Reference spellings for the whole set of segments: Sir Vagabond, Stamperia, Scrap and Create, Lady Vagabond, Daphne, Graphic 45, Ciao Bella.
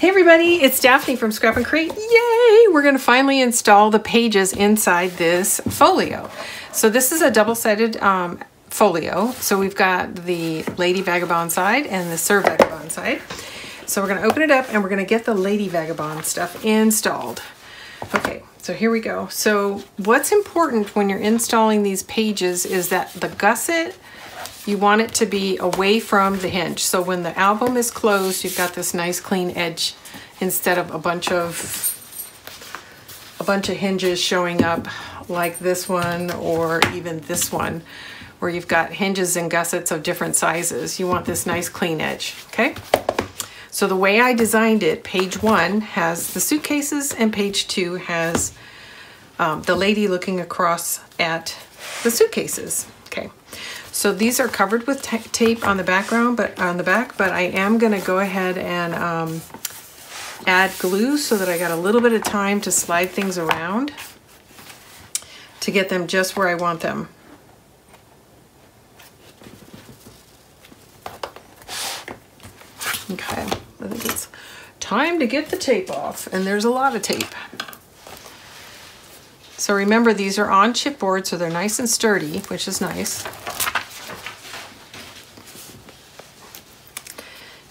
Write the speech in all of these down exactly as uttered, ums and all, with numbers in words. Hey everybody, it's Daphne from Scrap and Create. Yay! We're going to finally install the pages inside this folio. So this is a double-sided um, folio. So we've got the Lady Vagabond side and the Sir Vagabond side. So we're going to open it up and we're going to get the Lady Vagabond stuff installed. Okay, so here we go. So what's important when you're installing these pages is that the gusset, you want it to be away from the hinge. So when the album is closed, you've got this nice clean edge instead of a bunch of a bunch of hinges showing up like this one or even this one where you've got hinges and gussets of different sizes. You want this nice clean edge, okay? So the way I designed it, page one has the suitcases and page two has um, the lady looking across at the suitcases, okay? So these are covered with tape on the background, but on the back, but I am going to go ahead and um, add glue so that I got a little bit of time to slide things around to get them just where I want them. Okay, I think it's time to get the tape off, and there's a lot of tape. So remember, these are on chipboard, so they're nice and sturdy, which is nice.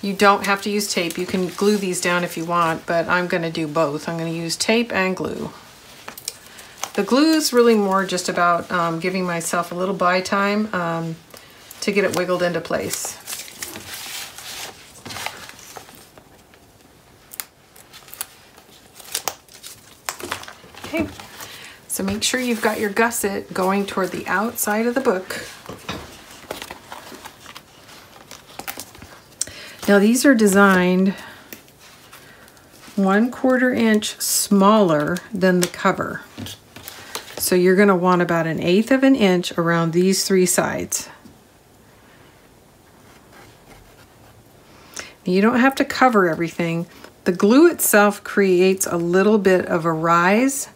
You don't have to use tape. You can glue these down if you want, but I'm going to do both. I'm going to use tape and glue. The glue is really more just about um, giving myself a little buy time um, to get it wiggled into place. Okay, so make sure you've got your gusset going toward the outside of the book. Now these are designed one quarter inch smaller than the cover. So you're going to want about an eighth of an inch around these three sides. You don't have to cover everything. The glue itself creates a little bit of a rise,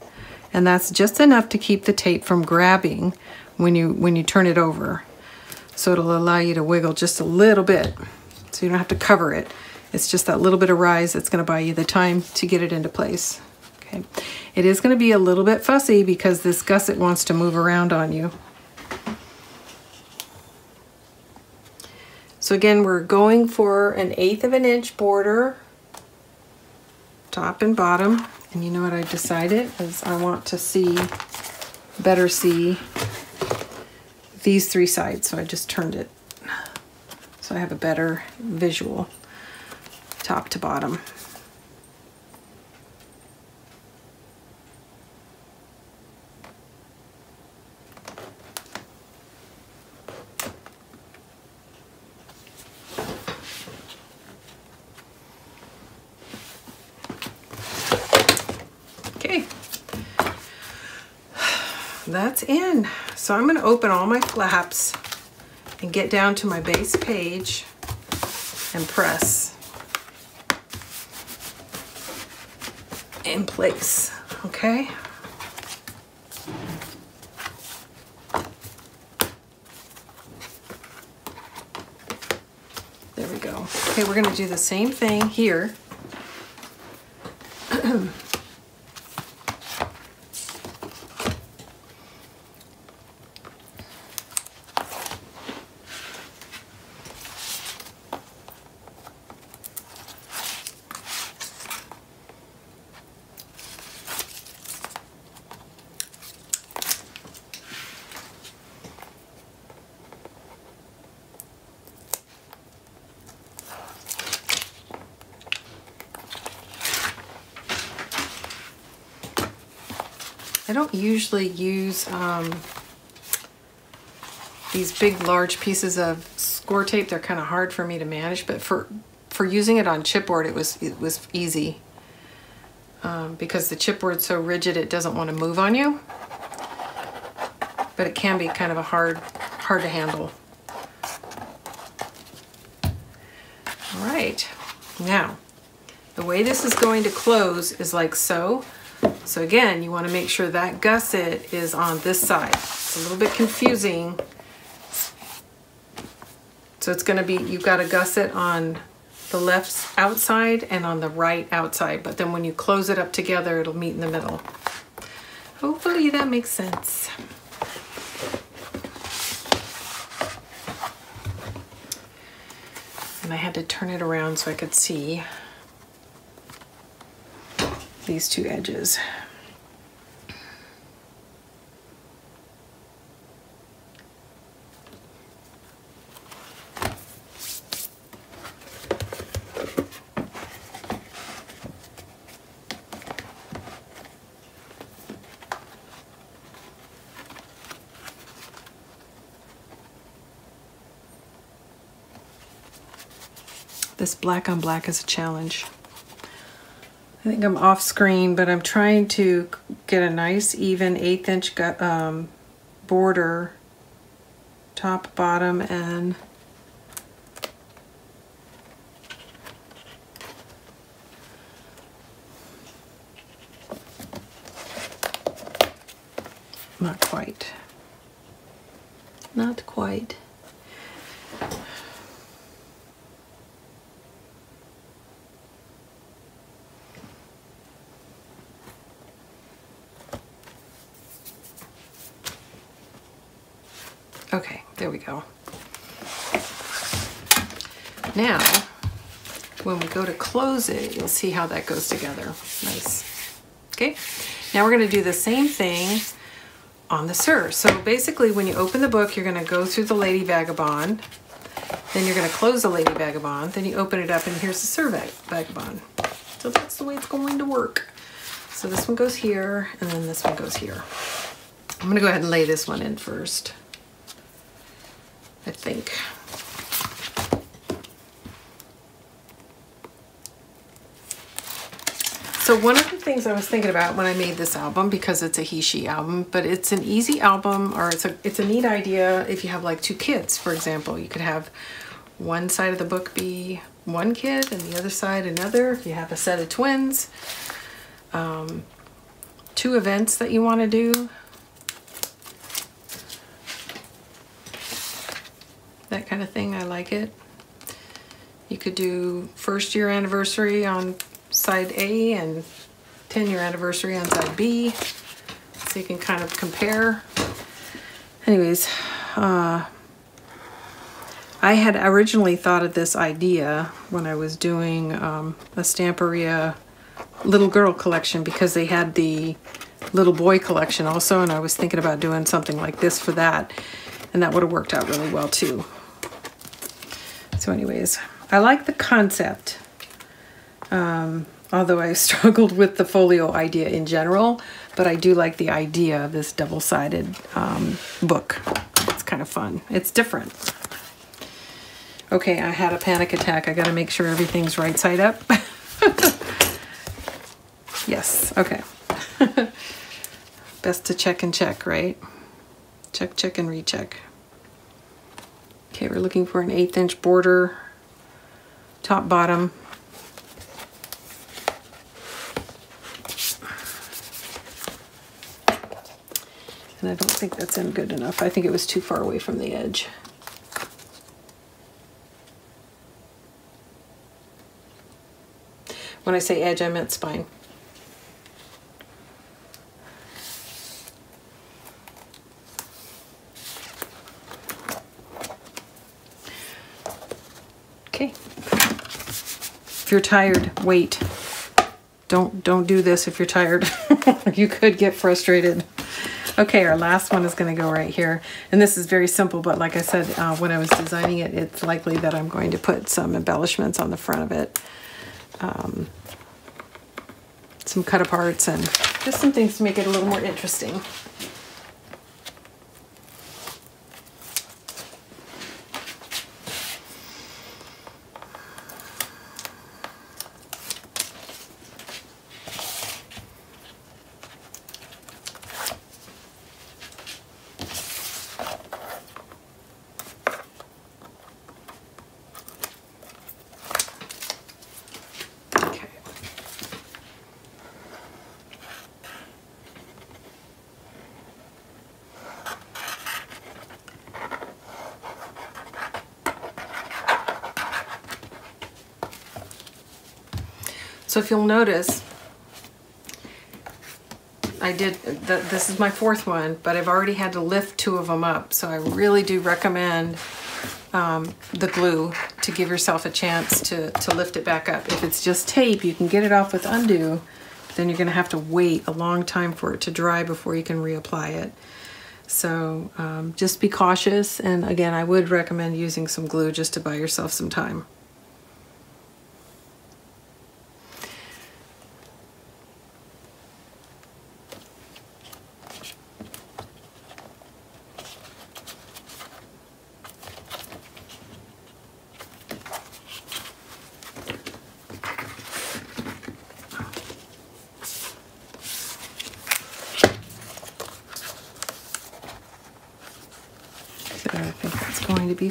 and that's just enough to keep the tape from grabbing when you, when you turn it over. So it'll allow you to wiggle just a little bit. So you don't have to cover it. It's just that little bit of rise that's going to buy you the time to get it into place. Okay. It is going to be a little bit fussy because this gusset wants to move around on you. So again, we're going for an eighth of an inch border, top and bottom. And you know what I decided is I want to see, better see these three sides. So I just turned it. So I have a better visual top to bottom. Okay, that's in. So I'm going to open all my flaps and get down to my base page and press in place, okay? There we go. Okay, we're gonna do the same thing here. I don't usually use um, these big, large pieces of score tape. They're kind of hard for me to manage, but for for using it on chipboard, it was it was easy um, because the chipboard's so rigid it doesn't want to move on you. But it can be kind of a hard hard to handle. All right, now the way this is going to close is like so. So again, you want to make sure that gusset is on this side. It's a little bit confusing. So it's going to be, you've got a gusset on the left outside and on the right outside, but then when you close it up together, it'll meet in the middle. Hopefully that makes sense. And I had to turn it around so I could see these two edges. This black on black is a challenge. I think I'm off screen, but I'm trying to get a nice even eighth inch um, border, top, bottom, and not quite, not quite. Okay, there we go. Now, when we go to close it, you'll see how that goes together. Nice. Okay, now we're gonna do the same thing on the Sir. So basically, when you open the book, you're gonna go through the Lady Vagabond, then you're gonna close the Lady Vagabond, then you open it up, and here's the Sir Vagabond. So that's the way it's going to work. So this one goes here, and then this one goes here. I'm gonna go ahead and lay this one in first, I think. So one of the things I was thinking about when I made this album, because it's a he/she album, but it's an easy album, or it's a it's a neat idea if you have like two kids, for example. You could have one side of the book be one kid and the other side another. If you have a set of twins, um, two events that you want to do, that kind of thing. I like it. You could do first year anniversary on side A and ten year anniversary on side B, so you can kind of compare. Anyways, uh, I had originally thought of this idea when I was doing um, a Stamperia little girl collection, because they had the little boy collection also, and I was thinking about doing something like this for that, and that would have worked out really well too. So anyways, I like the concept, um, although I struggled with the folio idea in general, but I do like the idea of this double-sided um, book. It's kind of fun. It's different. Okay, I had a panic attack. I gotta make sure everything's right side up. Yes, okay. Best to check and check, right? Check, check, and recheck. Okay, we're looking for an eighth inch border, top, bottom. And I don't think that's in good enough. I think it was too far away from the edge. When I say edge, I meant spine. You're tired, wait. Don't don't do this if you're tired. You could get frustrated. Okay, our last one is going to go right here. And this is very simple, but like I said, uh, when I was designing it, it's likely that I'm going to put some embellishments on the front of it. Um, some cut-aparts and just some things to make it a little more interesting. So if you'll notice, I did, th this is my fourth one, but I've already had to lift two of them up. So I really do recommend um, the glue to give yourself a chance to, to lift it back up. If it's just tape, you can get it off with undo, but then you're gonna have to wait a long time for it to dry before you can reapply it. So um, just be cautious. And again, I would recommend using some glue just to buy yourself some time.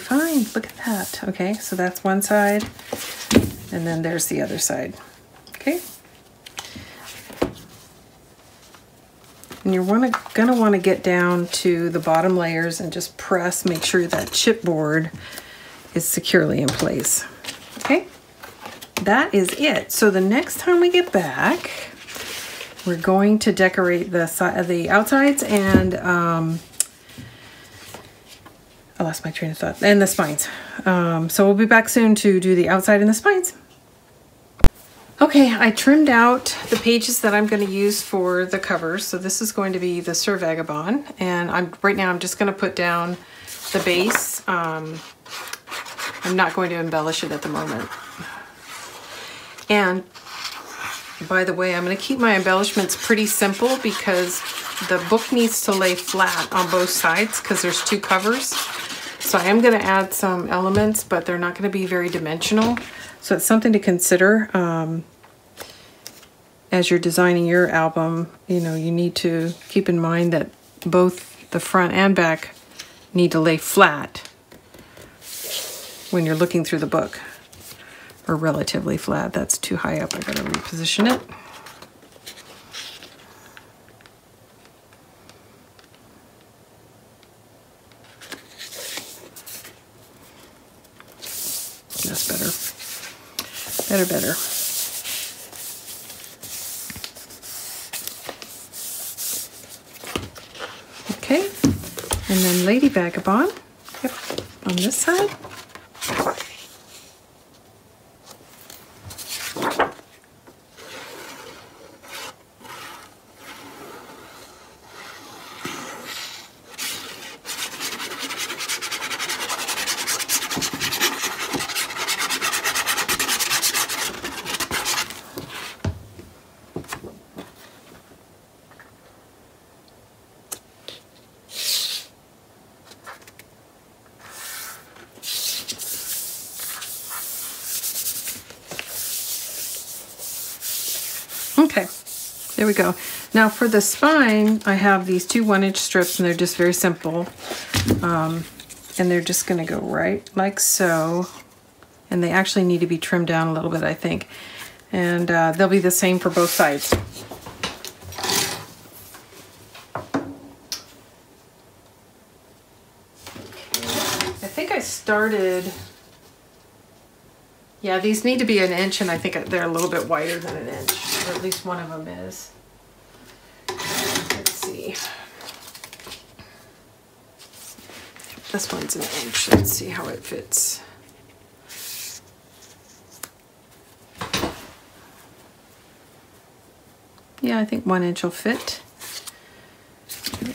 Fine, look at that. Okay, so that's one side, and then there's the other side. Okay, and you're wanna, gonna want to get down to the bottom layers and just press, make sure that chipboard is securely in place. Okay, that is it. So the next time we get back, we're going to decorate the side, the outsides, and um, I lost my train of thought, and the spines. Um, so we'll be back soon to do the outside and the spines. Okay, I trimmed out the pages that I'm going to use for the covers. So this is going to be the Sir Vagabond, and I'm right now I'm just going to put down the base. Um, I'm not going to embellish it at the moment. And by the way, I'm going to keep my embellishments pretty simple because the book needs to lay flat on both sides because there's two covers. So I am going to add some elements, but they're not going to be very dimensional. So it's something to consider um, as you're designing your album. You know, you need to keep in mind that both the front and back need to lay flat when you're looking through the book, or relatively flat. That's too high up. I got to reposition it. That's better. Better, better. Okay. And then Lady Vagabond. Yep. On this side. There we go. Now for the spine, I have these two one inch strips, and they're just very simple. Um, and they're just gonna go right like so. And they actually need to be trimmed down a little bit, I think. And uh, they'll be the same for both sides. I think I started, yeah, these need to be an inch, and I think they're a little bit wider than an inch, or at least one of them is. Let's see. This one's an inch. Let's see how it fits. Yeah, I think one inch will fit.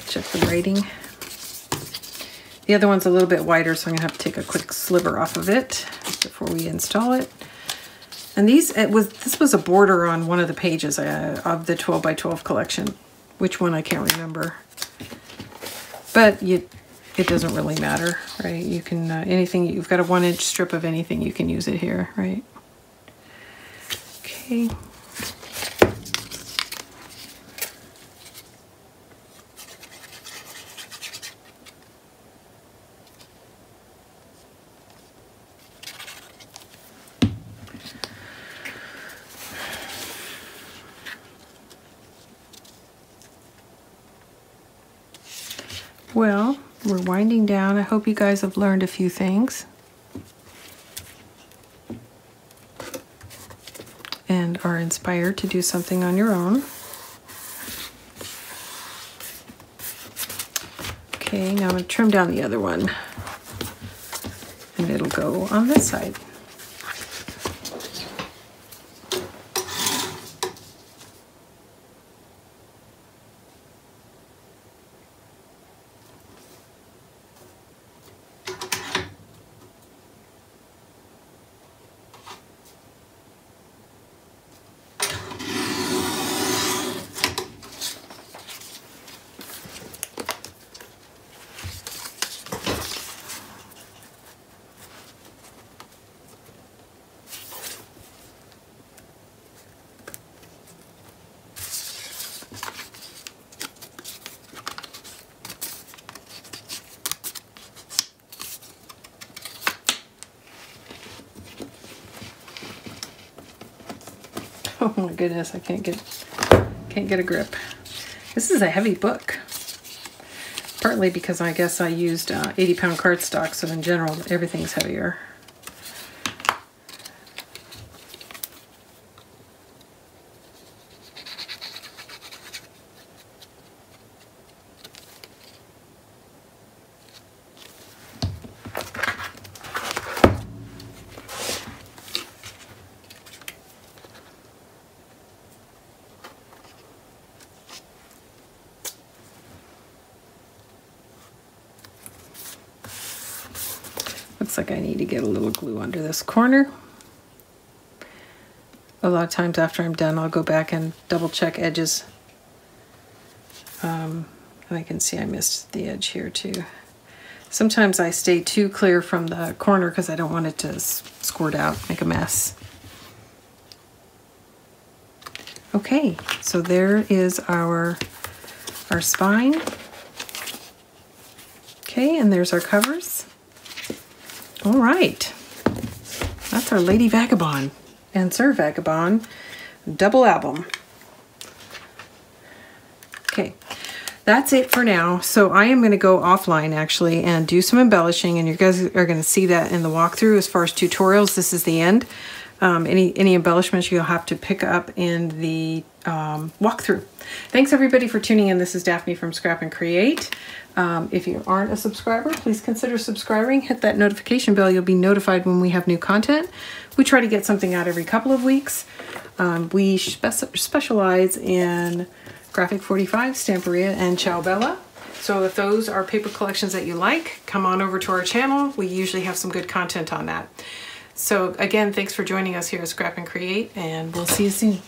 Check the writing. The other one's a little bit wider, so I'm gonna have to take a quick sliver off of it before we install it. And these, it was, this was a border on one of the pages uh, of the twelve by twelve collection. Which one I can't remember, but you, it doesn't really matter, right? You can uh, anything, you've got a one inch strip of anything, you can use it here, right? Okay. Well, we're winding down. I hope you guys have learned a few things and are inspired to do something on your own. Okay, now I'm going to trim down the other one and it'll go on this side. Oh my goodness, I can't get can't get a grip. This is a heavy book. Partly because I guess I used uh, eighty pound cardstock, so in general everything's heavier. Looks like I need to get a little glue under this corner. A lot of times after I'm done, I'll go back and double check edges. Um, I can see I missed the edge here too. Sometimes I stay too clear from the corner because I don't want it to squirt out, make a mess. Okay, so there is our, our spine. Okay, and there's our covers. All right, that's our Lady Vagabond and Sir Vagabond double album. Okay, that's it for now. So I am going to go offline actually and do some embellishing, and you guys are going to see that in the walkthrough. As far as tutorials, this is the end. Um, any, any embellishments you'll have to pick up in the um, walkthrough. Thanks everybody for tuning in. This is Daphne from Scrap and Create. Um, if you aren't a subscriber, please consider subscribing. Hit that notification bell. You'll be notified when we have new content. We try to get something out every couple of weeks. Um, we spe- specialize in Graphic forty-five, Stamperia, and Ciao Bella. So if those are paper collections that you like, come on over to our channel. We usually have some good content on that. So again, thanks for joining us here at Scrap and Create, and we'll see you soon.